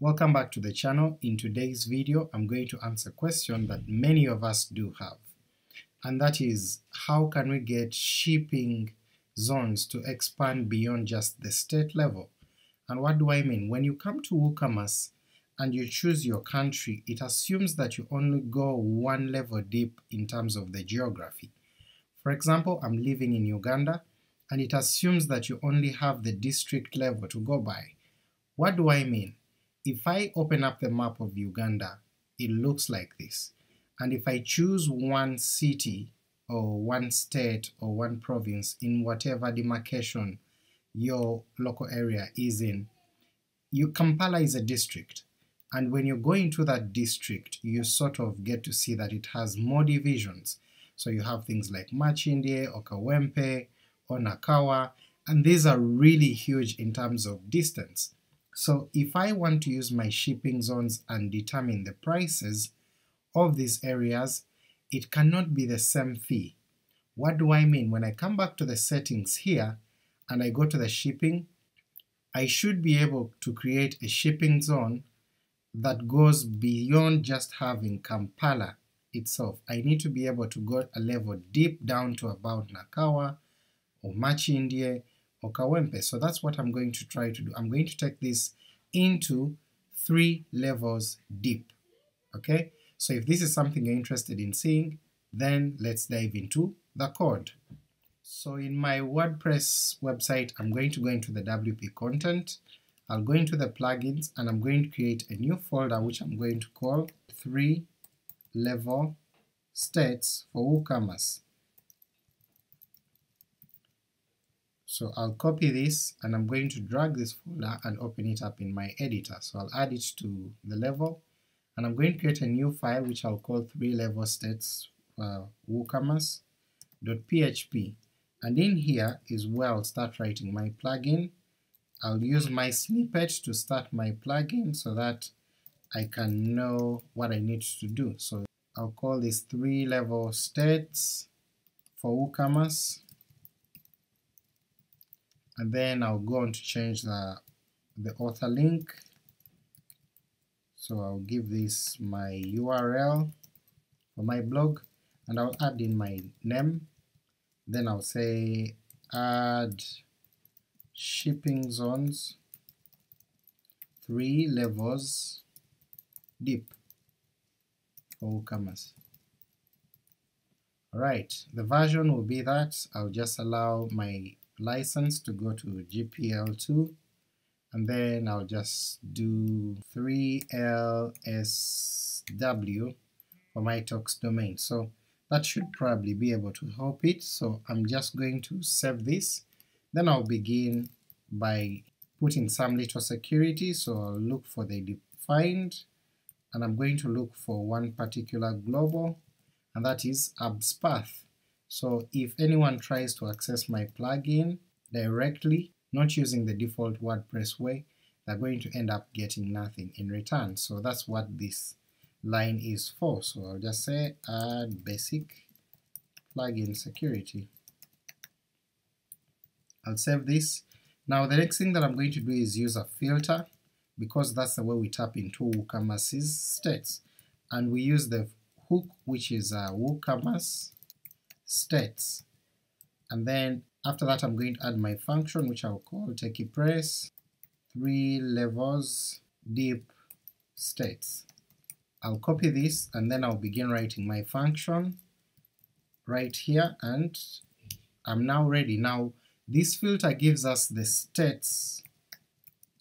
Welcome back to the channel. In today's video, I'm going to answer a question that many of us do have, and that is, how can we get shipping zones to expand beyond just the state level? And what do I mean? When you come to WooCommerce and you choose your country, it assumes that you only go one level deep in terms of the geography. For example, I'm living in Uganda, and it assumes that you only have the district level to go by. What do I mean? If I open up the map of Uganda, it looks like this, and if I choose one city or one state or one province in whatever demarcation your local area is in, Kampala is a district, and when you go into that district, you sort of get to see that it has more divisions. So you have things like Makindye or Kawempe or Nakawa, and these are really huge in terms of distance. So if I want to use my shipping zones and determine the prices of these areas, it cannot be the same fee. What do I mean? When I come back to the settings here and I go to the shipping, I should be able to create a shipping zone that goes beyond just having Kampala itself. I need to be able to go a level deep down to about Nakawa or Machi India or Kawempe. So that's what I'm going to try to do. I'm going to take this into 3 levels deep, okay? So if this is something you're interested in seeing, then let's dive into the code. So in my WordPress website, I'm going to go into the WP content, I'll go into the plugins, and I'm going to create a new folder which I'm going to call 3 level states for WooCommerce. So I'll copy this and I'm going to drag this folder and open it up in my editor. So I'll add it to the level, and I'm going to create a new file which I'll call 3levelstates woocommerce.php, and in here is where I'll start writing my plugin. I'll use my snippet to start my plugin so that I can know what I need to do. So I'll call this 3levelstates for WooCommerce, and then I'll go on to change the author link, so I'll give this my URL for my blog, and I'll add in my name, then I'll say add shipping zones 3 levels deep for WooCommerce. Alright, the version will be that. I'll just allow my license to go to GPL2, and then I'll just do 3LSW for my talks domain. So that should probably be able to help it, so I'm just going to save this. Then I'll begin by putting some little security, so I'll look for the defined, and I'm going to look for one particular global, and that is abspath. So if anyone tries to access my plugin directly, not using the default WordPress way, they're going to end up getting nothing in return. So that's what this line is for. So I'll just say add basic plugin security. I'll save this. Now the next thing that I'm going to do is use a filter, because that's the way we tap into WooCommerce's states, and we use the hook which is WooCommerce states, and then after that I'm going to add my function which I'll call TechiePress 3 levels deep states. I'll copy this and then I'll begin writing my function right here, and I'm now ready. Now this filter gives us the states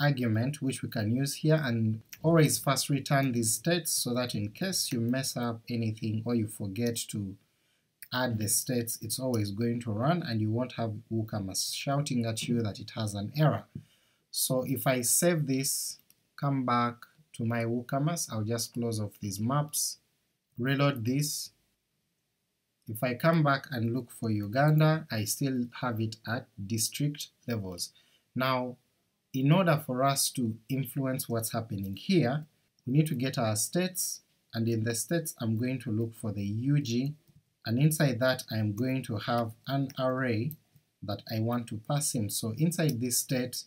argument which we can use here, and always first return these states so that in case you mess up anything or you forget to add the states, it's always going to run and you won't have WooCommerce shouting at you that it has an error. So if I save this, come back to my WooCommerce, I'll just close off these maps, reload this. If I come back and look for Uganda, I still have it at district levels. Now in order for us to influence what's happening here, we need to get our states, and in the states I'm going to look for the UG, and inside that I'm going to have an array that I want to pass in. So inside this state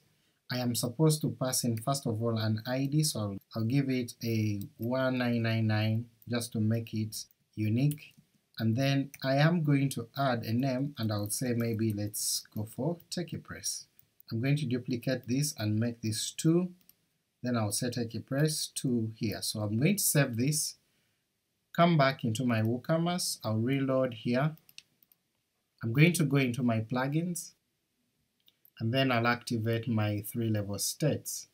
I am supposed to pass in first of all an ID, so I'll give it a 1999 just to make it unique, and then I am going to add a name, and I'll say maybe let's go for TechiePress. I'm going to duplicate this and make this 2, then I'll set TechiePress 2 here. So I'm going to save this, come back into my WooCommerce, I'll reload here, I'm going to go into my plugins, and then I'll activate my 3-level states.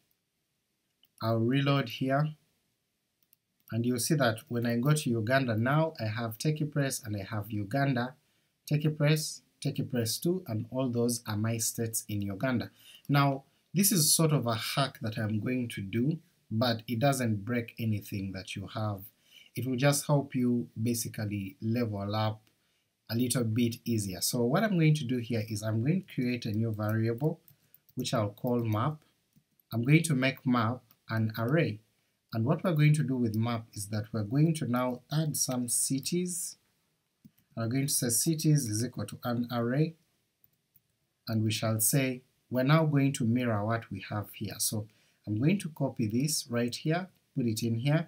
I'll reload here, and you'll see that when I go to Uganda now, I have TechiePress and I have Uganda, TechiePress, TechiePress 2, and all those are my states in Uganda. Now this is sort of a hack that I'm going to do, but it doesn't break anything that you have. It will just help you basically level up a little bit easier. So what I'm going to do here is I'm going to create a new variable which I'll call map. I'm going to make map an array, and what we're going to do with map is that we're going to now add some cities. We're going to say cities is equal to an array, and we shall say we're now going to mirror what we have here. So I'm going to copy this right here, put it in here,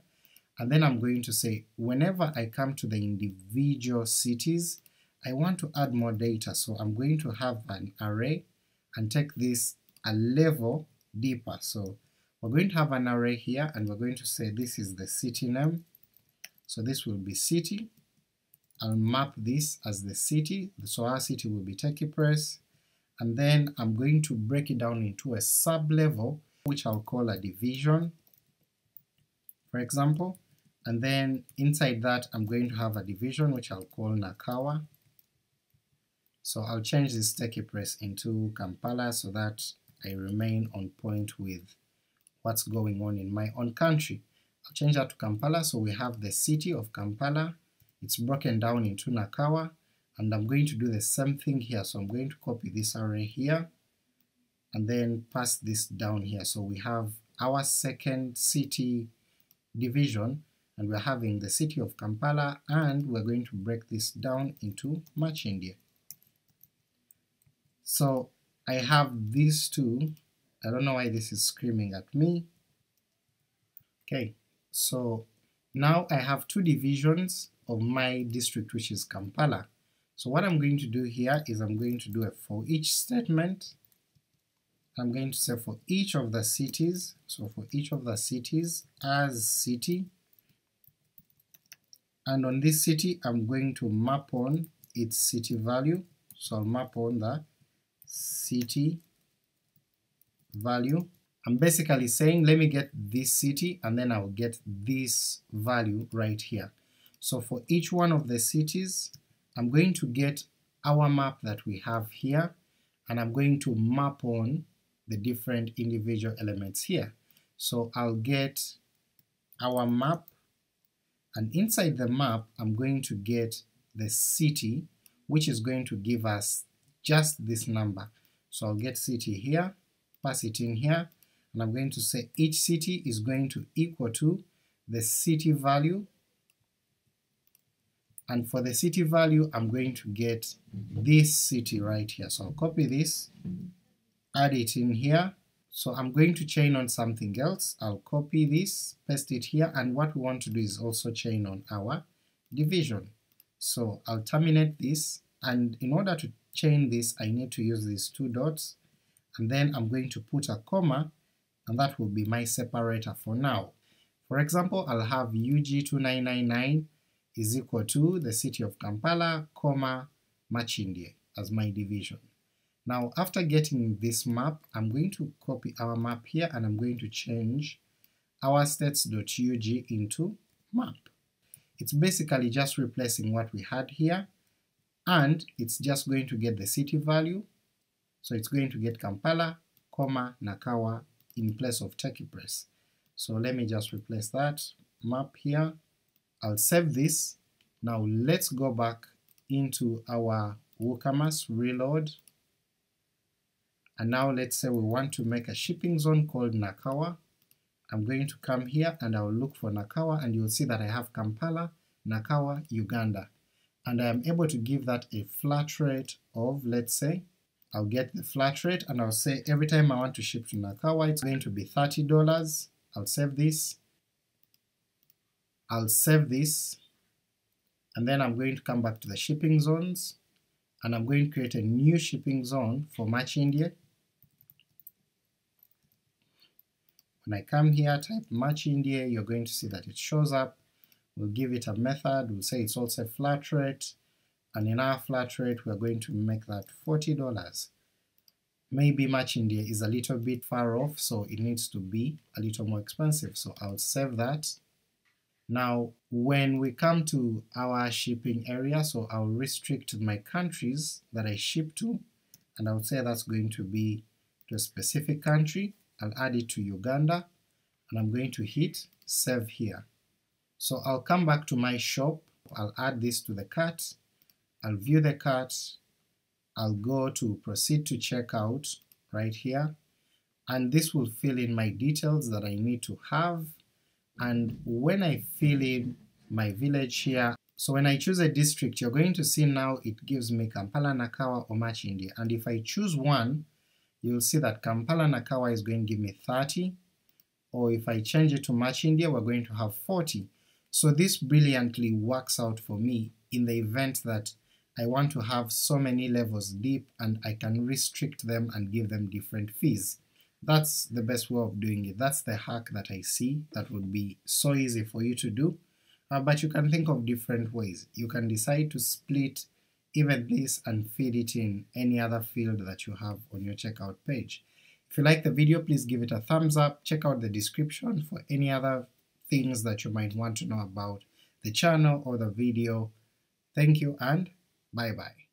and then I'm going to say whenever I come to the individual cities I want to add more data, so I'm going to have an array and take this a level deeper. So we're going to have an array here, and we're going to say this is the city name, so this will be city. I'll map this as the city, so our city will be TechiePress, and then I'm going to break it down into a sub-level which I'll call a division, for example, and then inside that I'm going to have a division which I'll call Nakawa. So I'll change this TechiePress into Kampala so that I remain on point with what's going on in my own country. I'll change that to Kampala, so we have the city of Kampala, it's broken down into Nakawa, and I'm going to do the same thing here, so I'm going to copy this array here and then pass this down here, so we have our second city division, and we're having the city of Kampala, and we're going to break this down into Machi India. So I have these two, I don't know why this is screaming at me. Okay, so now I have two divisions of my district which is Kampala. So what I'm going to do here is I'm going to do a for each statement. I'm going to say for each of the cities, so for each of the cities as city, and on this city I'm going to map on its city value, so I'll map on the city value. I'm basically saying let me get this city and then I'll get this value right here. So for each one of the cities I'm going to get our map that we have here, and I'm going to map on the different individual elements here. So I'll get our map, and inside the map I'm going to get the city, which is going to give us just this number. So I'll get city here, pass it in here, and I'm going to say each city is going to equal to the city value, and for the city value I'm going to get this city right here. So I'll copy this, add it in here, so I'm going to chain on something else. I'll copy this, paste it here, and what we want to do is also chain on our division. So I'll terminate this, and in order to chain this I need to use these two dots, and then I'm going to put a comma, and that will be my separator for now. For example, I'll have UG2999 is equal to the city of Kampala, comma, Makindye as my division. Now after getting this map, I'm going to copy our map here, and I'm going to change our states.ug into map. It's basically just replacing what we had here, and it's just going to get the city value, so it's going to get Kampala, comma, Nakawa in place of TechiePress. So let me just replace that map here. I'll save this. Now let's go back into our WooCommerce, reload, and now let's say we want to make a shipping zone called Nakawa. I'm going to come here and I'll look for Nakawa, and you'll see that I have Kampala, Nakawa, Uganda, and I am able to give that a flat rate of, let's say, I'll get the flat rate and I'll say every time I want to ship to Nakawa it's going to be $30. I'll save this. I'll save this, and then I'm going to come back to the shipping zones, and I'm going to create a new shipping zone for Machi India. When I come here, type Machi India, you're going to see that it shows up. We'll give it a method, we'll say it's also a flat rate, and in our flat rate we're going to make that $40. Maybe Machi India is a little bit far off, so it needs to be a little more expensive, so I'll save that. Now when we come to our shipping area, so I'll restrict my countries that I ship to, and I'll say that's going to be to a specific country. I'll add it to Uganda, and I'm going to hit save here. So I'll come back to my shop, I'll add this to the cart, I'll view the cart, I'll go to proceed to checkout right here, and this will fill in my details that I need to have. And when I fill in my village here, so when I choose a district, you're going to see now it gives me Kampala, Nakawa or Machi India, and if I choose one, you'll see that Kampala, Nakawa is going to give me 30, or if I change it to Machi India, we're going to have 40. So this brilliantly works out for me in the event that I want to have so many levels deep and I can restrict them and give them different fees. That's the best way of doing it. That's the hack that I see that would be so easy for you to do, but you can think of different ways. You can decide to split even this and feed it in any other field that you have on your checkout page. If you like the video, please give it a thumbs up, check out the description for any other things that you might want to know about the channel or the video. Thank you and bye bye.